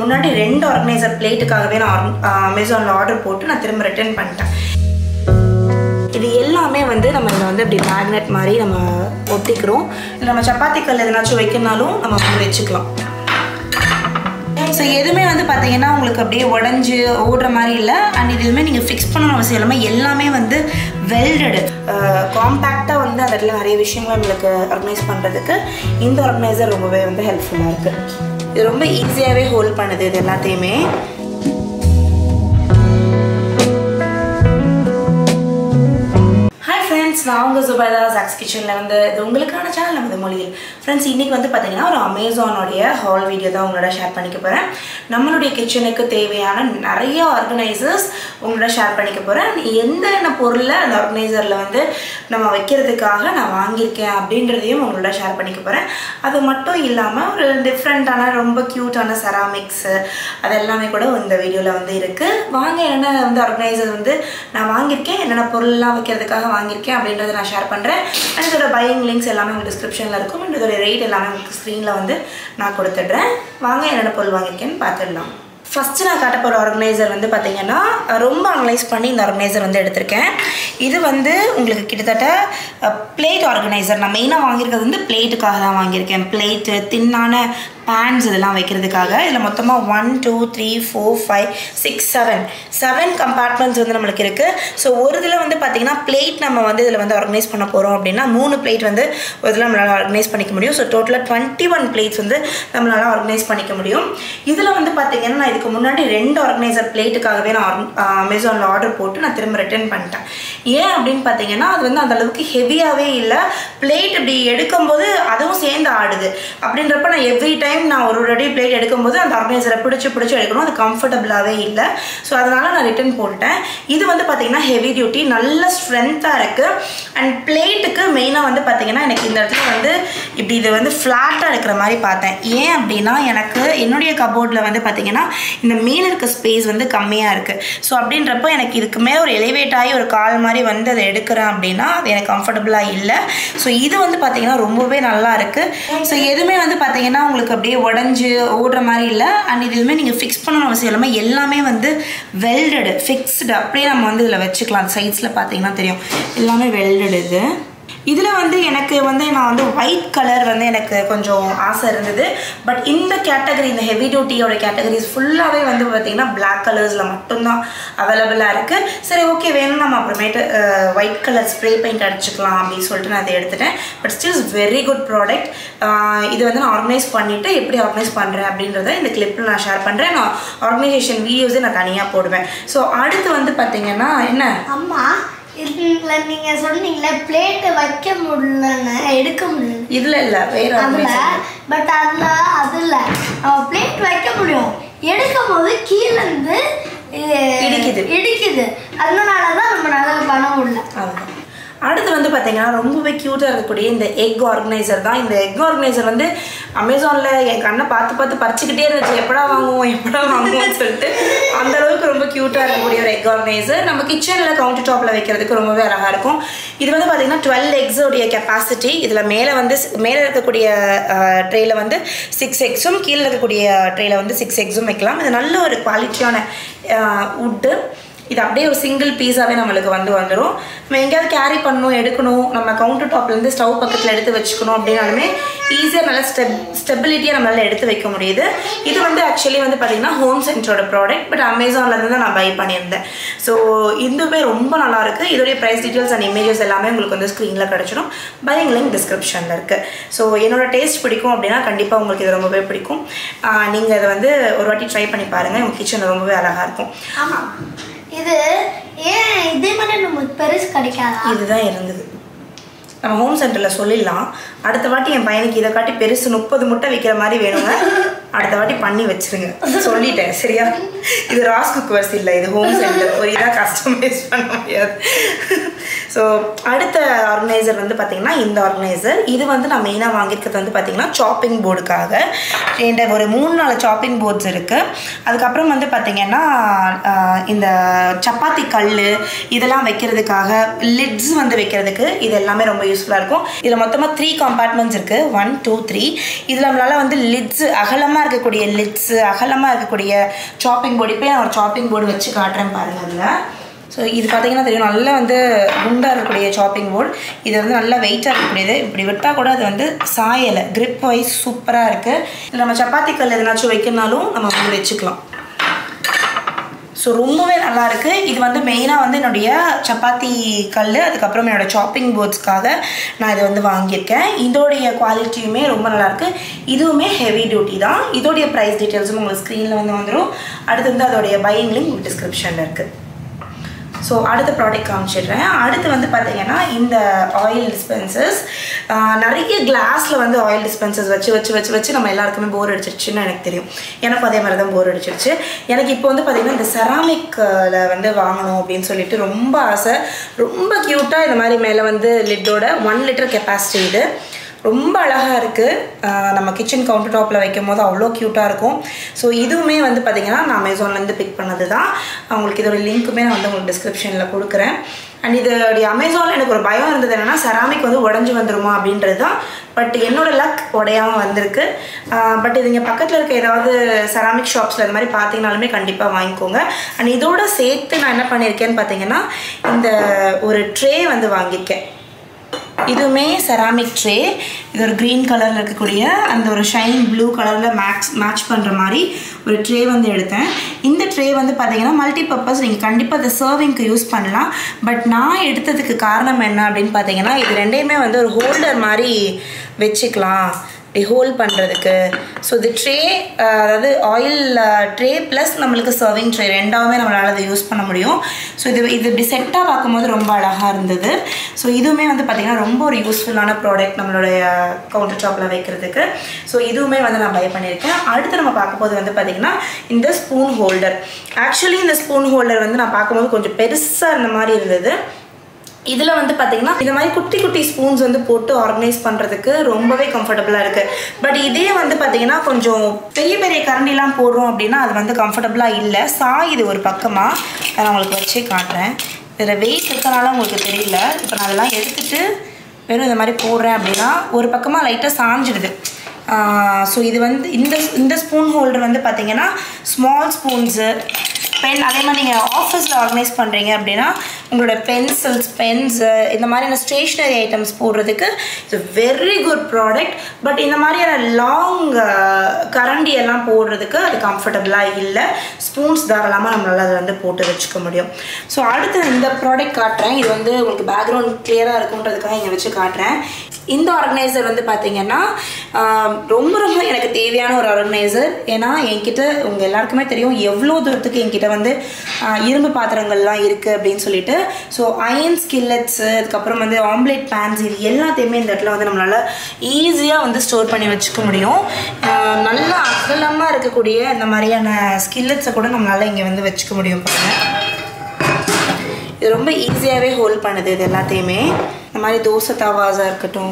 முன்னாடி ரெண்டு ஆர்கனைசர் பிளேட்டுக்காகவே நான் Amazonல ஆர்டர் போட்டு நான் திரும்ப ரிட்டர்ன் பண்ணிட்டேன். இது எல்லாமே வந்து நம்ம இத வந்து அப்படியே மேக்னட் மாதிரி நம்ம ஒட்டிக்குறோம். இல்ல நம்ம சப்பாத்தி கல்ல எதனாச்சும் வைக்கனாலும் நம்ம வந்து வெச்சுக்கலாம். சோ எதுமே வந்து பாத்தீங்கன்னா உங்களுக்கு அப்படியே உடைஞ்சு ஓடுற மாதிரி இல்ல and இதுமே நீங்க fix பண்ணனும் அவசியம் இல்ல எல்லாமே வந்து welded காம்பாக்ட்டா வந்து அதல நிறைய விஷயங்களை உங்களுக்கு ஆர்கனைஸ் பண்றதுக்கு இந்த ஆர்கனைசர் ரொம்பவே வந்து ஹெல்ப்ஃபுல்லா இருக்கு. இது ரொம்ப ஈஸியாவே ஹோல்ட் பண்ணுது இது எல்லாத்தையுமே. Now, Zubaida's Zac's Kitchen வந்து இது உங்களுக்கான சேனல் நம்ம மொழியில் फ्रेंड्स இன்னைக்கு வந்து பாத்தீங்கன்னா ஒரு Amazon உடைய haul வீடியோ தான் உங்களோட ஷேர் பண்ணிக்க போறேன். நம்மளுடைய கிச்சனுக்கு தேவையான நிறைய ஆர்கனைசர்ஸ் உங்களோட ஷேர் பண்ணிக்க போறேன். என்னென்ன பொருளை அந்த ஆர்கனைசர்ல வந்து நம்ம வைக்கிறதுக்காக நான் வாங்கிருக்கேன் அப்படின்றதையும் உங்களோட ஷேர் பண்ணிக்க போறேன். அது மட்டும் இல்லாம ஒரு டிஃபரண்டான ரொம்ப கியூட்டான செராமிக்ஸ் அதெல்லாம் கூட இந்த வீடியோல வந்து இருக்கு. வாங்க என்ன வந்து ஆர்கனைசர் வந்து நான் வாங்கிருக்கேன் என்னென்ன பொருள்லாம் வைக்கிறதுக்காக வாங்கிருக்கேன் அப்படின்றத நான் ஷேர் பண்றேன். அதோட பையிங் லிங்க்ஸ் எல்லாமே உங்களுக்கு டிஸ்கிரிப்ஷன்ல இருக்கும். இதோட ரேட் எல்லாமே உங்களுக்கு ஸ்கிரீன்ல வந்து நான் கொடுத்துடுறேன். வாங்க என்னென்ன பொருள் வாங்கிருக்கேன்னு பார்த்துடலாம். ஃபர்ஸ்ட் நான் காட்ட போற ஆர்கனைசர் வந்து பாத்தீங்கன்னா ரொம்ப அனலைஸ் பண்ணி இந்த ஆர்கனைசர் வந்து எடுத்திருக்கேன். இது வந்து உங்களுக்கு கிட்டத்தட்ட பிளேட் ஆர்கனைசர். நான் மெயினா வாங்கிருக்கிறது வந்து பிளேட்டுக்காக தான் வாங்கிருக்கேன். பிளேட் தின்னான pans இதெல்லாம் வைக்கிறதுக்காக இதுல மொத்தமா 1 2 3 4 5 6 7 compartments வந்து நமக்கு இருக்கு. சோ ஒரு இதுல வந்து பாத்தீங்கன்னா பிளேட் நம்ம வந்து இதுல வந்து ஆர்கனைஸ் பண்ண போறோம் அப்படினா மூணு பிளேட் வந்து ஒருதுல நம்மளால ஆர்கனைஸ் பண்ணிக்க முடியும். சோ டோட்டலா 21 பிளேட்ஸ் வந்து நம்மளால ஆர்கனைஸ் பண்ணிக்க முடியும். இதுல வந்து பாத்தீங்கன்னா நான் இதுக்கு முன்னாடி ரெண்டு ஆர்கனைசர் பிளேட்டுக்காகவே நான் Amazonல ஆர்டர் போட்டு நான் திரும்ப ரிட்டர்ன் பண்ணிட்டேன். ஏன் அப்படினு பாத்தீங்கன்னா அது வந்து அந்த அளவுக்கு ஹெவியாவே இல்ல. பிளேட் இப்படி எடுக்கும்போது அதுவும் சேர்ந்து ஆடுது. அப்படின்றப்ப நான் எவ்ரி டைம் நான் ஒரு ரெடி பிளேட் எடுக்கும்போது அந்த ஆர்கனைசரை பிடிச்சு எடுக்கணும். அது கம்ஃபர்ட்டபிளாவே இல்ல. சோ அதனால நான் ரிட்டர்ன் போட்டேன். இது வந்து பாத்தீங்கன்னா ஹெவி டியூட்டி நல்ல ஸ்ட்ரெngthா இருக்கு. அண்ட் பிளேட்டுக்கு மெயினா வந்து பாத்தீங்கன்னா எனக்கு இந்த இடத்துல வந்து இப்படி இது வந்து ஃப்ளாட்டா இருக்கிற மாதிரி பார்த்தேன். ஏன் அப்படினா எனக்கு என்னோட கபோர்ட்ல வந்து பாத்தீங்கன்னா இந்த மேல இருக்க ஸ்பேஸ் வந்து கம்மியா இருக்கு. சோ அப்படின்றப்ப எனக்கு இதுக்கு மேல ஒரு எலிவேட் ஆகி ஒரு கால் மாதிரி வந்து அதை எடுக்கறேன் அப்படினா அது எனக்கு கம்ஃபர்ட்டபிளா இல்ல. சோ இது வந்து பாத்தீங்கன்னா ரொம்பவே நல்லா இருக்கு. சோ எதுமே வந்து பாத்தீங்கன்னா உங்களுக்கு அப்படியே உடைஞ்சு ஓடுற மாதிரி இல்லை. அண்ட் இதுவுமே நீங்கள் ஃபிக்ஸ் பண்ணணும் அவசியம் இல்லாமல் எல்லாமே வந்து வெல்டடு ஃபிக்ஸ்டு அப்படியே நம்ம வந்து இதில் வச்சுக்கலாம். சைட்ஸில் பார்த்தீங்கன்னா தெரியும் எல்லாமே வெல்டடு. இது இதில் வந்து எனக்கு வந்து நான் வந்து ஒயிட் கலர் வந்து எனக்கு கொஞ்சம் ஆசை இருந்தது. பட் இந்த கேட்டகரி இந்த ஹெவி டியூட்டியோட கேட்டகரிஸ் ஃபுல்லாகவே வந்து பார்த்திங்கன்னா பிளாக் கலர்ஸில் மட்டும்தான் அவைலபிளாக இருக்குது. சரி ஓகே வேணும் நம்ம அப்புறமேட்டு ஒயிட் கலர் ஸ்ப்ரே பெயிண்ட் அடிச்சுக்கலாம் அப்படின்னு சொல்லிட்டு நான் அதை எடுத்துட்டேன். But stills very good product. இது வந்து நான் ஆர்கனைஸ் பண்ணிவிட்டு எப்படி ஆர்கனைஸ் பண்ணுறேன் அப்படின்றத இந்த கிளிப்பில் நான் ஷேர் பண்ணுறேன். நான் ஆர்கனைசேஷன் வீடியோஸே நான் தனியாக போடுவேன். ஸோ அடுத்து வந்து பார்த்திங்கன்னா என்ன அம்மா இதுல நீங்க சொன்னீங்களே பிளேட் வைக்க முடியலன்னு எடுக்க முடியல இதுல இல்ல வேற ஆர்கனைசர் இல்ல. பட் அதுல பிளேட் வைக்க முடியும். எடுக்கும்போது கீழ இருந்து இடிக்குது. அதனால தான் நம்ம நல்லா பண்ண முடியல. அடுத்து வந்து பார்த்தீங்கன்னா ரொம்பவே க்யூட்டாக இருக்கக்கூடிய இந்த எக் ஆர்கனைசர் தான். இந்த எக் ஆர்கனைசர் வந்து அமேசானில் என் கண்ணை பார்த்து பறிச்சுக்கிட்டே இருந்துச்சு. எப்படா வாங்குவோம்னு சொல்லிட்டு அந்தளவுக்கு ரொம்ப க்யூட்டாக இருக்கக்கூடிய ஒரு எக் ஆர்கனைசர். நம்ம கிச்சனில் கவுண்டர் டாப்பில் வைக்கிறதுக்கு ரொம்பவே அழகாக இருக்கும். இது வந்து பார்த்தீங்கன்னா 12 எக்ஸோடைய கெப்பாசிட்டி. இதில் மேலே இருக்கக்கூடிய ட்ரேயில் வந்து 6 எக்ஸும் கீழே இருக்கக்கூடிய ட்ரேயில் வந்து 6 எக்ஸும் வைக்கலாம். இது நல்ல ஒரு குவாலிட்டியான உட்டு. இது அப்படியே ஒரு சிங்கிள் பீஸாகவே நம்மளுக்கு வந்துடும். நம்ம எங்கேயாவது கேரி பண்ணணும் எடுக்கணும் நம்ம கவுண்டர் டாப்லேருந்து ஸ்டவ் பக்கத்தில் எடுத்து வச்சுக்கணும் அப்படின்னாலுமே ஈஸியாக நல்லா ஸ்டெபிலிட்டியாக நம்மளால் எடுத்து வைக்க முடியுது. இது வந்து ஆக்சுவலி வந்து பார்த்திங்கன்னா ஹோம் சென்ஸோட ப்ராடக்ட். பட் அமேசான்லேருந்து தான் நான் பை பண்ணியிருந்தேன். ஸோ இதுவே ரொம்ப நல்லாயிருக்கு. இதோடைய ப்ரைஸ் டீட்டெயில்ஸ் அண்ட் இமேஜஸ் எல்லாமே உங்களுக்கு வந்து ஸ்க்ரீனில் கிடச்சிடும். பையிங் லிங்க் டிஸ்கிரிப்ஷனில் இருக்குது. ஸோ என்னோட டேஸ்ட் பிடிக்கும் அப்படின்னா கண்டிப்பாக உங்களுக்கு இது ரொம்பவே பிடிக்கும். நீங்கள் அதை வந்து ஒரு வாட்டி ட்ரை பண்ணி பாருங்கள். உங்கள் கிச்சனில் ரொம்பவே அழகாக இருக்கும். ஆமாம் இது ஏன் இதே மாதிரி நமக்கு பெருசு கிடைக்காது. இதுதான் இருந்தது நம்ம ஹோம் சென்டரில் சொல்லிடலாம். அடுத்த வாட்டி என் பையனுக்கு இதை காட்டி பெருசு 30 முட்டை விற்கிற மாதிரி வேணுங்க. அடுத்த வாட்டி பண்ணி வச்சிருங்க சொல்லிட்டேன் சரியா. இது ராஸ் குக்கர்ஸ் இல்லை. இது ஹோம் சென்டர். ஒரு இதாக கஸ்டமைஸ் பண்ண முடியாது. So அடுத்த organizer வந்து பாத்தீங்கன்னா இந்த organizer இது வந்து நான் மெயினா வாங்கிருக்கிறது வந்து பாத்தீங்கன்னா chopping boardக்காக இந்த ஒரு 3-4 chopping boards இருக்கு அதுக்கு அப்புறம் வந்து பாத்தீங்கன்னா இந்த சப்பாத்தி கல்லு இதெல்லாம் வைக்கிறதுக்காக lids வந்து வைக்கிறதுக்கு இது எல்லாமே ரொம்ப யூஸ்புல்லா இருக்கும் இதுல மொத்தமா 3 compartments இருக்கு 1 2 3 இதுல நம்மளால வந்து lids அகலமா இருக்க கூடிய lids அகலமா இருக்க கூடிய chopping board இப்ப நான் ஒரு chopping board வச்சு காட்றேன் பாருங்க So, this is a chopping board. This is a weight. This is a grip wise super. If we have chapati, So, rumbo is nice. This is the main chapati kallu, chopping boards. This quality is nice. This is heavy duty. This is price details on the screen. The buying link in the description. So அடுத்த product காமிச்சிடுறேன் அடுத்து வந்து பாத்தீங்கன்னா இந்த oil dispensers நிறைய கிளாஸ்ல வந்து oil dispensers வச்சு நம்ம எல்லாருக்குமே போர் அடிச்சிருச்சுன்னு எனக்கு தெரியும் எனக்கு அதே மாதிரி தான் போர் அடிச்சிருச்சு எனக்கு இப்போ வந்து பாத்தீங்கன்னா இந்த செராமிக்ல வந்து வாங்கணும் அப்படினு சொல்லிட்டு ரொம்ப ஆசை ரொம்ப கியூட்டா இந்த மாதிரி மேல வந்து லிட்டோட 1 லிட்டர் கெபாசிட்டி இது ரொம்ப அழகா இருக்கு நம்ம கிச்சன் கவுண்டர் டாப்ல வைக்கும்போது அவ்ளோ கியூட்டா இருக்கும் சோ இதுவுமே வந்து பாத்தீங்கன்னா நான் Amazonல இருந்து பிக் பண்ணதுதான் உங்களுக்கு இதோட லிங்க்குமே நான் வந்து உங்களுக்கு descriptionல கொடுக்கிறேன் and இது Amazonல எனக்கு ஒரு பயம் இருந்தது என்னன்னா செராமிக் வந்து உடைஞ்சு வந்துருமா அப்படின்றதுதான் பட் என்னோட லக் உடையாம வந்திருக்கு பட் இதுங்க பக்கத்துல இருக்க ஏதாவது செராமிக் ஷாப்ஸ்ல இந்த மாதிரி பாத்தீங்கனாலுமே கண்டிப்பா வாங்குங்க and இதோட சேர்த்து நான் என்ன பண்ணிருக்கேன்னு பாத்தீங்கன்னா இந்த ஒரு ட்ரே வந்து வாங்கிருக்கேன் This is a ceramic tray. This is a green color and a shiny blue color match. This tray is multi-purpose. You can use the serving. But I will use a holder. Hold So the tray, the oil tray plus the serving tray, we use So this is set up So this is a useful product countertop So this is buy the spoon holder. Actually, the spoon holder is a bit இதெல்லாம் வந்து பாத்தீங்கன்னா இந்த மாதிரி குட்டி குட்டி spoons வந்து போட்டு organise பண்றதுக்கு ரொம்பவே கம்ஃபர்ட்டபிளா இருக்கு பட் இதே வந்து பாத்தீங்கன்னா கொஞ்சம் பெரிய பெரிய கரண்டிலாம் போடுறோம் அப்படினா அது வந்து கம்ஃபர்ட்டபிளா இல்ல சாயிது ஒரு பக்கமா நான் உங்களுக்கு வச்சு காட்றேன் வேற weight இருக்கனால உங்களுக்கு தெரியல இப்போ நான் அதெல்லாம் எடுத்துட்டு வேற இந்த மாதிரி போடுறேன் அப்படினா ஒரு பக்கமா லைட்டா சாஞ்சிடுது சோ இது வந்து இந்த ஸ்பூன் ஹோல்டர் வந்து பாத்தீங்கன்னா ஸ்மால் ஸ்பூன்ஸ் Pen, அதே மாதிரி நீங்க ஆபீஸ்ல ஆர்கனைஸ் பண்றீங்க அப்படினா உங்களோட பென்சில்ஸ் பென்ஸ் இந்த மாதிரியான ஸ்டேஷனரி ஐட்டம்ஸ் போடுறதுக்கு it's a very good product but இந்த மாதிரியான லாங் கரண்டி எல்லாம் போடுறதுக்கு அது கம்ஃபர்ட்டபிளா இல்ல ஸ்பூன்ஸ் தாராளமா நம்மளால அத வந்து போட்டு வெச்சுக்க முடியும் சோ அடுத்து இந்த ப்ராடக்ட் காட்றேன் இது வந்து உங்களுக்கு பேக்ரவுண்ட் கிளியரா இருக்கும்ன்றதுக்காக இங்க வெச்சு காட்றேன் இந்த ஆர்கனைசர் வந்து பாத்தீங்கன்னா ரொம்ப ரொம்ப எனக்கு தேவையான ஒரு ஆர்கனைசர் ஏனா என்கிட்ட உங்க எல்லாருக்குமே தெரியும் எவ்வளவு தூரத்துக்கு என்கிட்ட வந்து இரும்பு பாத்திரங்கள்லாம் இருக்கு அப்படினு சொல்லிட்டு சோ iron skillets அதுக்கு அப்புறம் வந்து omelette pans இது எல்லாத்தையுமே இந்த இடத்துல வந்து நம்மால ஈஸியா வந்து ஸ்டோர் பண்ணி வச்சுக்க முடியும் நல்ல அகலமா இருக்க கூடிய இந்த மாதிரியான skillets கூட நம்மால இங்க வந்து வச்சுக்க முடியும் பாருங்க இது ரொம்ப ஈஸியாவே ஹோல்ட் பண்ணுது இது எல்லாத்தையுமே हमारे दोस्त तावाज़ आर कटों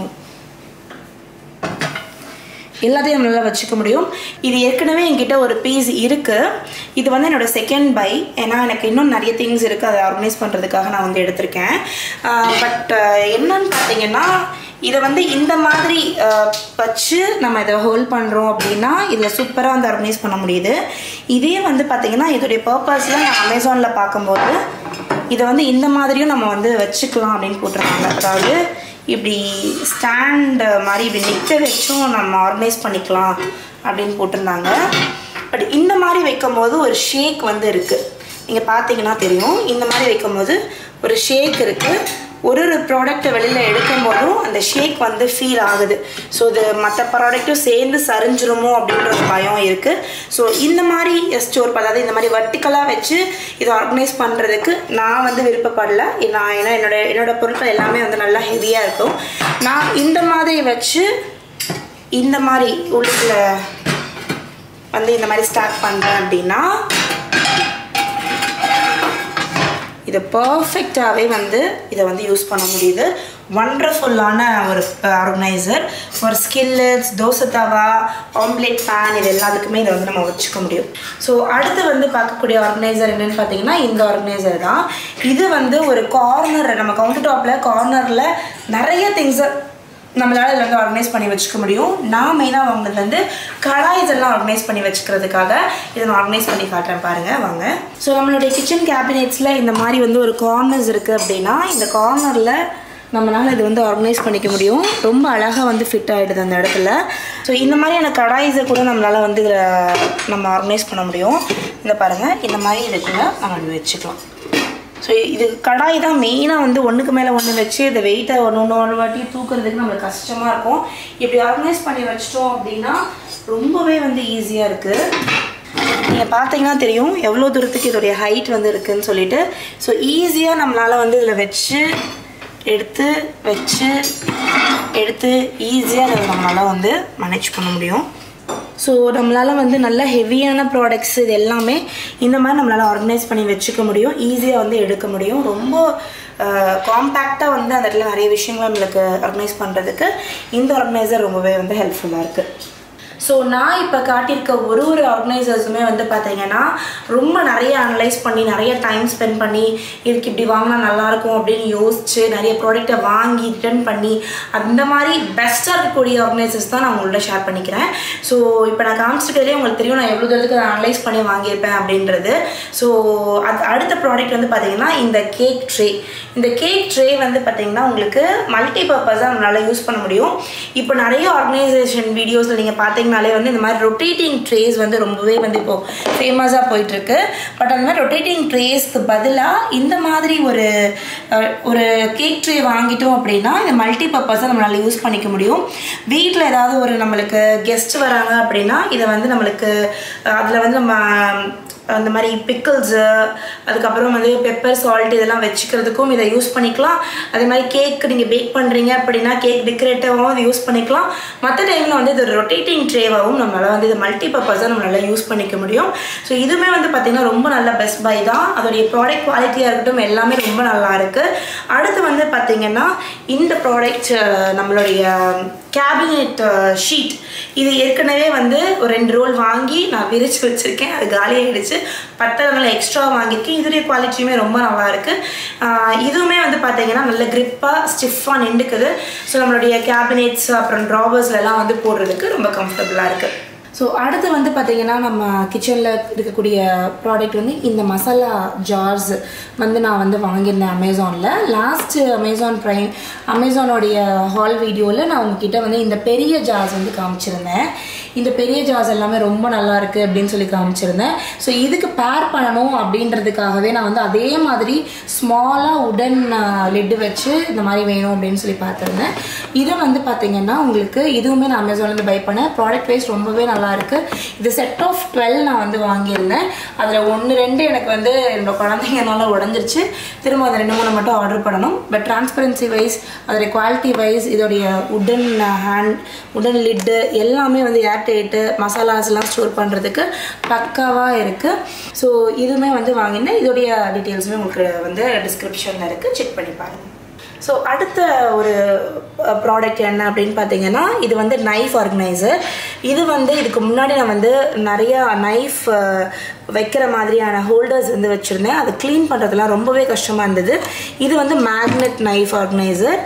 इलादे हम लोग बच्चे को मरियो इधर एक नवे इनके टा एक पीस इरक इधर वंदे नोट सेकेंड बाई ऐना ना किन्हों नारिया थिंग्स इरक आदर ऑर्गेनाइज़ पन्नर द कहना उन्हें इड तरके हैं बट इन्हन पातेंगे ना இத வந்து இந்த மாதிரி பச்சு நம்ம இத ஹோல்ட் பண்றோம் அப்படினா இதுல சூப்பரா அந்த ஆர்கனைஸ் பண்ண முடியுது இதே வந்து பாத்தீங்கன்னா இதோட பர்பஸ்ல நான் Amazonல பாக்கும்போது இத வந்து இந்த மாதிரியும் நம்ம வந்து வெச்சுக்கலாம் அப்படினு போட்டுறாங்க அதாவது இப்படி ஸ்டாண்ட் மாதிரி இப்படி நிக்க வெச்சும் நம்ம ஆர்கனைஸ் பண்ணிக்கலாம் அப்படினு போட்டுறாங்க பட் இந்த மாதிரி வைக்கும்போது ஒரு ஷேக் வந்து இருக்கு நீங்க பாத்தீங்கன்னா தெரியும் இந்த மாதிரி வைக்கும்போது ஒரு ஷேக் இருக்கு ஒரு ஒரு ப்ராடக்ட் வெளியில எடுக்கும்போது அந்த ஷேக் வந்து ஃபீல் ஆகுது சோ இது மத்த ப்ராடக்ட்டும் சேர்ந்து சரிஞ்சிருமோ அப்படிங்கற பயம் இருக்கு சோ இந்த மாதிரி ஸ்டோர் பண்ணாத இந்த மாதிரி வெர்டிகலா வெச்சு இது ஆர்கனைஸ் பண்றதுக்கு நான் வந்து விருப்பப்படல நான் என்னோட பொருட்கள் எல்லாமே வந்து நல்லா ஹெவியா இருக்கும் நான் இந்த மாதிரி வெச்சு இந்த மாதிரி உள்ள வந்து இந்த மாதிரி ஸ்டாக் பண்றேன் அப்படினா இது பெர்ஃபெக்ட்டாவே வந்து இத வந்து யூஸ் பண்ண முடியுது வண்டர்ஃபுல்லான ஒரு organiser for skillets dosa tawa omelette pan இது எல்லாத்துக்குமே இத வந்து நம்ம வச்சுக்க முடியும் சோ அடுத்து வந்து பார்க்கக்கூடிய ஆர்கனைசர் என்னன்னு பாத்தீங்கன்னா இந்த ஆர்கனைசர் தான் இது வந்து ஒரு கார்னர் நம்ம கவுண்டர் டாப்ல கார்னர்ல நிறைய things நம்மளால இதெல்லாம் ஆர்கனைஸ் பண்ணி வச்சுக்க முடியும் நான் மெயினா வாங்குறது வந்து கடாய் இதெல்லாம் ஆர்கனைஸ் பண்ணி வச்சுக்கிறதுக்காக இத நான் ஆர்கனைஸ் பண்ணி காட்றேன் பாருங்க வாங்க சோ நம்மளுடைய கிச்சன் கேபினெட்ஸ்ல இந்த மாதிரி வந்து ஒரு கார்னர்ஸ் இருக்கு அப்படினா இந்த கார்னர்ல நம்மனால இது வந்து ஆர்கனைஸ் பண்ணிக்க முடியும் ரொம்ப அழகா வந்து ஃபிட் ஆயிடுது அந்த இடத்துல சோ இந்த மாதிரியான கடாய்ஸ் கூட நம்மளால வந்து நம்ம ஆர்கனைஸ் பண்ண முடியும் இங்க பாருங்க இந்த மாதிரி இருக்குங்க நம்ம வெச்சுக்கலாம் So, this is the main one. The weight is one. If you organize it, it's easier. The height is So, easier to manage it. So நம்மளால வந்து நல்ல ஹெவியான products இது எல்லாமே இந்த மாதிரி நம்மளால organize பண்ணி வெச்சுக்க முடியும் ஈஸியா வந்து எடுக்க முடியும் ரொம்ப காம்பாக்ட்டா வந்து அந்த இடத்துல நிறைய விஷயங்களை உங்களுக்கு organize பண்றதுக்கு இந்த organizer ரொம்பவே வந்து ஹெல்ப்ஃபுல்லா இருக்கு So நான் இப்ப காட்டியிருக்க ஒரு ஆர்கனைசர்ஸ்மே வந்து பாத்தீங்கன்னா ரொம்ப நிறைய அனலைஸ் பண்ணி நிறைய டைம் ஸ்பென்ட் பண்ணி இதுக்கு இப்படி வாங்குனா நல்லா இருக்கும் அப்படினு யோசிச்சு நிறைய ப்ராடக்ட்ட வாங்கி ரிட்டர்ன் பண்ணி அந்த மாதிரி பெஸ்டா இருக்கக்கூடிய ஆர்கனைசர்ஸ் தான் நான் உங்களோட ஷேர் பண்ணிக்கிறேன் சோ இப்போ நான் காமிச்சிட்டதே உங்களுக்கு தெரியும் நான் எவ்வளவு தூரத்துக்கு அனலைஸ் பண்ணி வாங்கி இருப்பேன் அப்படின்றது சோ அடுத்த ப்ராடக்ட் வந்து பாத்தீங்கன்னா இந்த கேக் ட்ரே வந்து பாத்தீங்கன்னா உங்களுக்கு மல்டி பர்பஸா நம்மால யூஸ் பண்ண முடியும் இப்போ நிறைய ஆர்கனைசேஷன் வீடியோஸ்ல நீங்க பாத்தீங்க நாளே வந்து இந்த மாதிரி ரொட்டேட்டிங் ட்ரேஸ் வந்து ரொம்பவே வந்து இப்போ ஃபேமஸா போயிட்டு இருக்கு பட் அந்த மாதிரி ரொட்டேட்டிங் ட்ரேஸ்க்கு பதிலா இந்த மாதிரி ஒரு கேக் ட்ரே வாங்கிட்டோம் அப்படினா இந்த மல்டி பர்பஸா நம்மால யூஸ் பண்ணிக்க முடியும் வீட்ல ஏதாவது ஒரு நமக்கு கெஸ்ட் வராங்க அப்படினா இத வந்து நமக்கு அதுல வந்து நம்ம அந்த மாதிரி pickles அதுக்கு அப்புறம் வந்து pepper salt இதெல்லாம் வெச்சிக்கிறதுக்கும் இத யூஸ் பண்ணிக்கலாம் அதே மாதிரி கேக் நீங்க பேக் பண்றீங்க அப்படினா கேக் டெக்கரேட்டிவாவும் இத யூஸ் பண்ணிக்கலாம் மத்த டைம்ல வந்து இது ரொட்டேட்டிங் ட்ரேவாவும் நம்மால வந்து இது மல்டி பர்பஸா நம்மால யூஸ் பண்ணிக்க முடியும் சோ இதுமே வந்து பாத்தீங்கன்னா ரொம்ப நல்ல பெஸ்ட் பை தான் அதோட ப்ராடக்ட் குவாலிட்டியா இருக்கட்டும் எல்லாமே ரொம்ப நல்லா இருக்கு அடுத்து வந்து பாத்தீங்கன்னா இந்த ப்ராடக்ட் நம்மளுடைய cabinet sheet இது ஏற்கனவே வந்து ஒரு ரெண்டு ரோல் வாங்கி நான் விரிச்சு வச்சிருக்கேன் அது காலி ஆயிடுச்சு 10 ரூபாய்க்கு எக்ஸ்ட்ரா வாங்கிருக்கேன் இதுடைய குவாலிட்டியுமே ரொம்ப நல்லா இருக்கு இதுவுமே வந்து பாத்தீங்கன்னா நல்ல grip-ஆ stiff-ஆ நின்னுக்குது சோ நம்மளுடைய cabinets அப்புறம் drawers எல்லாம் வந்து போடுறதுக்கு ரொம்ப comfortable-ஆ இருக்கு சோ அடுத்து வந்து பாத்தீங்கன்னா நம்ம கிச்சன்ல இருக்கக்கூடிய ப்ராடக்ட் வந்து இந்த மசாலா ஜார்ஸ் வந்து நான் வந்து வாங்கினேன் Amazonல லாஸ்ட் Amazon Prime Amazonோட ஹால் வீடியோல நான் உங்ககிட்ட வந்து இந்த பெரிய ஜார்ஸ் வந்து காமிச்சிருந்தேன் இந்த பெரிய ஜார்ஸ் எல்லாமே ரொம்ப நல்லா இருக்கு அப்படினு சொல்லி காமிச்சிருந்தேன் சோ இதுக்கு pair பண்ணனும் அப்படின்றதுக்காகவே நான் வந்து அதே மாதிரி ஸ்மாலா உடன் லெட் வச்சு இந்த மாதிரி வேணும் அப்படினு சொல்லி பார்த்திருந்தேன் இது வந்து பாத்தீங்கன்னா உங்களுக்கு இதுவுமே நான் Amazonல இருந்து பை பண்ண ப்ராடக்ட் வைஸ் ரொம்பவே நல்லா இருக்கு இது செட் ஆஃப் 12 நான் வந்து வாங்கி இருந்தேன் அதுல 1 2 எனக்கு வந்து என்னோட குழந்தைங்கனால உடைஞ்சிருச்சு திரும்ப அந்த ரெண்டு மூணு மட்டும் ஆர்டர் பண்ணனும் பட் ட்ரான்ஸ்பரன்சி வைஸ் அதோட குவாலிட்டி வைஸ் இதோட உடன் ஹேண்ட் உடன் லெட் எல்லாமே வந்து மசாலாஸ் எல்லாம் ஸ்டோர் பண்றதுக்கு பக்காவா இருக்கு சோ இதுமே வந்து வாங்கினா இதோட டீடைல்ஸ் உங்களுக்கு வந்து டிஸ்கிரிப்ஷன்ல இருக்கு செக் பண்ணி பாருங்க சோ அடுத்து ஒரு ப்ராடக்ட் என்ன அப்படினு பாத்தீங்கன்னா இது வந்து நைஃப் ஆர்கனைசர் இது வந்து இதுக்கு முன்னாடி நான் வந்து நிறைய நைஃப் வைக்கிற மாதிரியான ஹோல்டர்ஸ் வந்து வச்சிருந்தேன் அது க்ளீன் பண்றதுலாம் ரொம்பவே கஷ்டமா இருந்தது இது வந்து மேக்னெட் நைஃப் ஆர்கனைசர்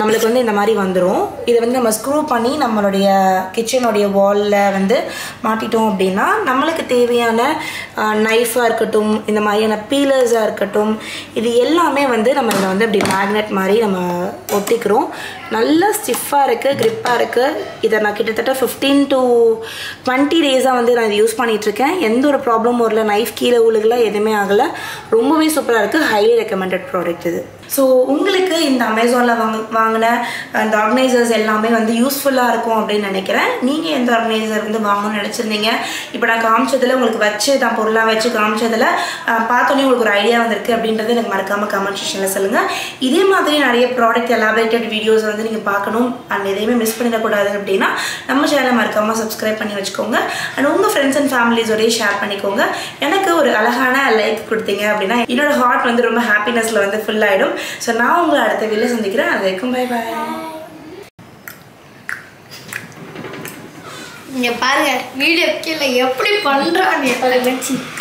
நமக்கு வந்து இந்த மாதிரி வந்துரும் இது வந்து நம்ம ஸ்க்ரூ பண்ணி நம்மளுடைய கிச்சனோட வால்ல வந்து மாட்டிட்டோம் அப்படினா நமக்கு தேவையான நைஃபா இருக்கட்டும் இந்த மாதிரியான பீலர்ஸா இருக்கட்டும் இது எல்லாமே வந்து நம்ம இத வந்து அப்படியே மேக்னெட் மாதிரி நம்ம ஒட்டிக்குறோம் நல்ல ஸ்டிஃபா இருக்கு grip-ஆ இருக்கு இத நான் கிட்டத்தட்ட 15 to 20 டேஸா வந்து நான் இத யூஸ் பண்ணிட்டு இருக்கேன் எந்த ஒரு ப்ராப்ளமும் இல்ல நைஃப் கீழ உழுகல எதுமே ஆகல ரொம்பவே சூப்பரா இருக்கு ஹைலி ரெக்கமெண்டட் ப்ராடக்ட் இது So, if you use Amazon and the organizers are useful, you can use the organizer. If you have ideas, you can use the organizer. So now I'm glad that we'll see you next time. Bye bye. You video.